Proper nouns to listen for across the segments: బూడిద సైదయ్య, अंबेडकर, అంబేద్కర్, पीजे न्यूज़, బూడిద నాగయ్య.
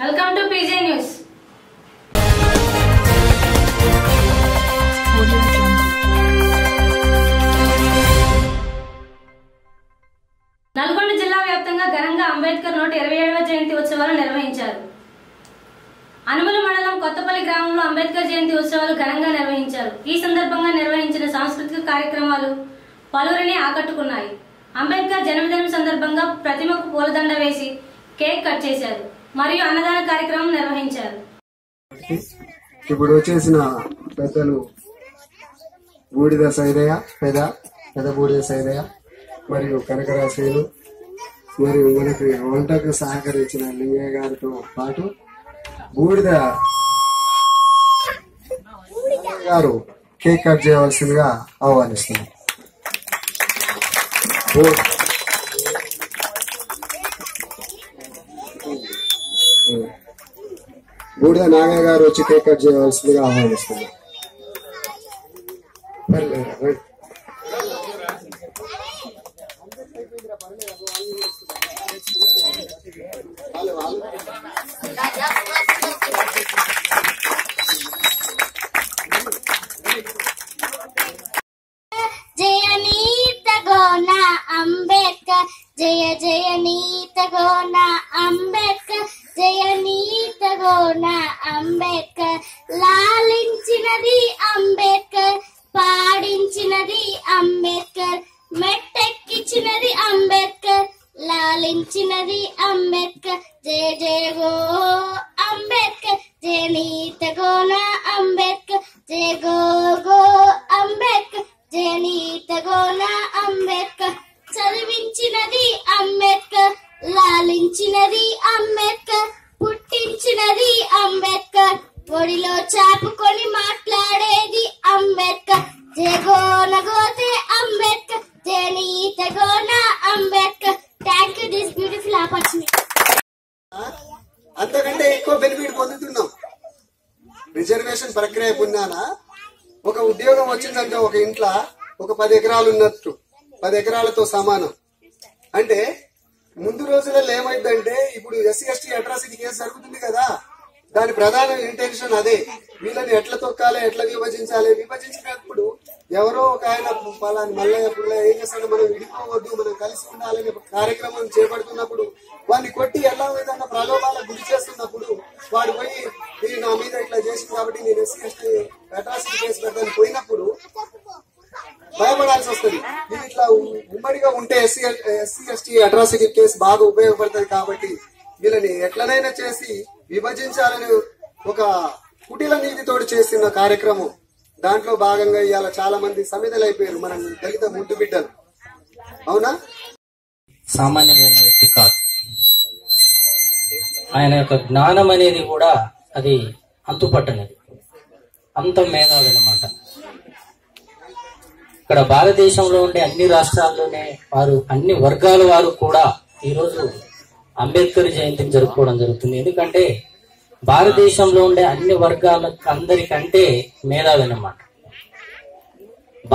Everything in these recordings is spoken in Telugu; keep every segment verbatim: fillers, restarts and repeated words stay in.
Welcome to पीजे न्यूज़। Nalgonda जिला व्याप्त घन अंबेडकर नूट इरवై ఏడవ जयंती उत्सव निर्वहिंचारु। అనుమల మండలం కొత్తపల్లి గ్రామంలో అంబేద్కర్ జయంతి ఉత్సవాలు ఘనంగా నిర్వహించారు। ఈ సందర్భంగా నిర్వహించిన సాంస్కృతిక కార్యక్రమాలు పలువురిని ఆకట్టుకున్నాయి। అంబేద్కర్ జన్మదినం సందర్భంగా ప్రతిమకు పూలదండ వేసి కేక్ కట్ చేశారు మరియు అన్నదాన కార్యక్రమం నిర్వహించారు। ఇప్పుడు వచ్చేసిన పెద్దలు బూడిద సైదయ్య పెద్ద పెద్ద బూడిద సైదయ్య మరియు కనకరాశేలు మరియు మనకి వంటకు సహకరించిన లింగయ్య గారితో పాటు బూడిద గారు కేక్ కట్ చేయవలసిందిగా ఆహ్వానిస్తున్నారు। బూడిద నాగయ్య గారు వచ్చి కేక్ కట్ చేయవలసిందిగా ఆహ్వానిస్తున్నారు। जय जय नीत गोना अंबेडकर, जय नीत गोना अंबेडकर, लालिंचिनदी अंबेडकर, पाडिंचिनदी अंबेडकर, मेट्टेक्किंचिनदी अंबेडकर, लालिंचिनदी अंबेडकर, जय जय गो अंबेडकर, जय नीत गोना अंबेडकर, जय गो गो अंबेडकर, जय नीत गोना अंबेडकर, చదివించినది అంబేద్కర్, లాలించినది అంబేద్కర్, పుట్టించినది అంబేద్కర్, ఒడిలో చాపుకొని మాట్లాడేది అంబేద్కర్, జగోన గోతే అంబేద్కర్, జనీత గోన అంబేద్కర్। Thank you this beautiful opportunity. అంతకంటే ఎక్కువ బెనిఫిట్ పొందుతున్నాం। రిజర్వేషన్ ప్రక్రియ పొందానా ఒక ఉద్యోగం వచ్చిందంటే ఒక ఇంట్లో ఒక పది ఎకరాలు ఉన్నట్టు పది ఎకరాలతో సమానం। అంటే ముందు రోజులలో ఏమైందంటే ఇప్పుడు ఎస్సీ ఎస్టీ అట్రాసిటీ కేసు జరుగుతుంది కదా, దాని ప్రధాన ఇంటెన్షన్ అదే, వీళ్ళని ఎట్లా తొక్కాలి ఎట్లా విభజించాలి, విభజించినప్పుడు ఎవరో ఒక ఆయన పాలని మల్లయ్య పుల్లయ్య ఏం చేస్తాడో మనం విడిపోవద్దు మనం కలిసి ఉండాలనే కార్యక్రమం చేపడుతున్నప్పుడు వాడిని కొట్టి ఎలా విధంగా ప్రలోభాలకు గురి చేస్తున్నప్పుడు వాడు పోయి నేను నా మీద ఇట్లా చేసింది కాబట్టి నేను ఎస్సీ ఎస్టీ అట్రాసిటీ కేసు పెట్టడానికి పోయినప్పుడు భయపడాల్సి వస్తుంది। ఇది ఇట్లా ఉమ్మడిగా ఉంటే SC SC ST atrocity case బాగా ఉపయోగపడుతుంది కాబట్టి వీళ్ళని ఎట్లనైనా చేసి విభజించాలని ఒక కుటిల నీతితోడు చేసిన కార్యక్రమం। దాంట్లో భాగంగా ఇవాళ చాలా మంది సమిధలైపోయారు మనం దళిత ముద్దు బిడ్డలు। అవునా, సామాన్యమైన వ్యక్తి కాదు ఆయన యొక్క జ్ఞానం అనేది కూడా అది అంతుపట్టనిది, అంత మేధావి అన్నమాట। ఇక్కడ భారతదేశంలో ఉండే అన్ని రాష్ట్రాల్లోనే వారు అన్ని వర్గాల వారు కూడా ఈరోజు అంబేద్కర్ జయంతిని జరుపుకోవడం జరుగుతుంది। ఎందుకంటే భారతదేశంలో ఉండే అన్ని వర్గాల అందరికంటే మేధావి అన్నమాట।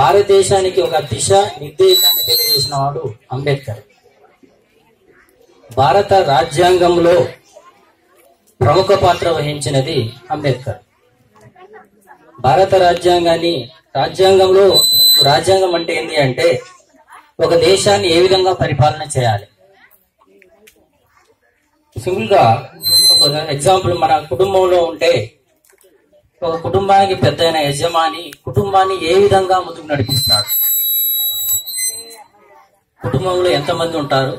భారతదేశానికి ఒక దిశ నిర్దేశాన్ని తెలియజేసిన వాడు అంబేద్కర్। భారత రాజ్యాంగంలో ప్రముఖ పాత్ర వహించినది అంబేద్కర్। భారత రాజ్యాంగాన్ని రాజ్యాంగంలో రాజ్యాంగం అంటే ఏంటి అంటే ఒక దేశాన్ని ఏ విధంగా పరిపాలన చేయాలి। సింపుల్ గా ఒక ఎగ్జాంపుల్, మన కుటుంబంలో ఉంటే ఒక కుటుంబానికి పెద్దైన యజమాని కుటుంబాన్ని ఏ విధంగా ముందుకు నడిపిస్తాడు, కుటుంబంలో ఎంతమంది ఉంటారు,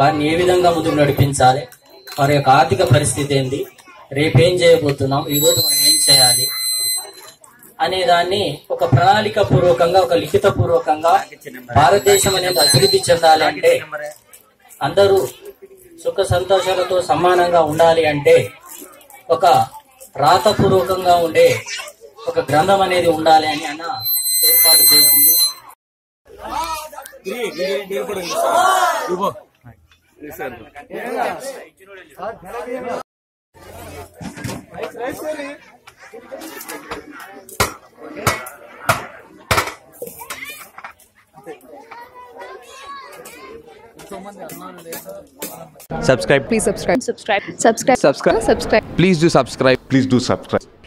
వారిని ఏ విధంగా ముందుకు నడిపించాలి, వారి యొక్క ఆర్థిక పరిస్థితి ఏంటి, రేపేం చేయబోతున్నాం, ఈరోజు మనం ఏం చేయాలి అనేదాన్ని ఒక ప్రణాళిక పూర్వకంగా ఒక లిఖిత పూర్వకంగా భారతదేశం అనేది అభివృద్ధి చెందాలి అంటే అందరూ సుఖ సంతోషాలతో సమానంగా ఉండాలి అంటే ఒక రాతపూర్వకంగా ఉండే ఒక గ్రంథం అనేది ఉండాలి అని అన్న ఏర్పాటు చేసింది। Subscribe please subscribe subscribe subscribe subscribe please do subscribe please do subscribe.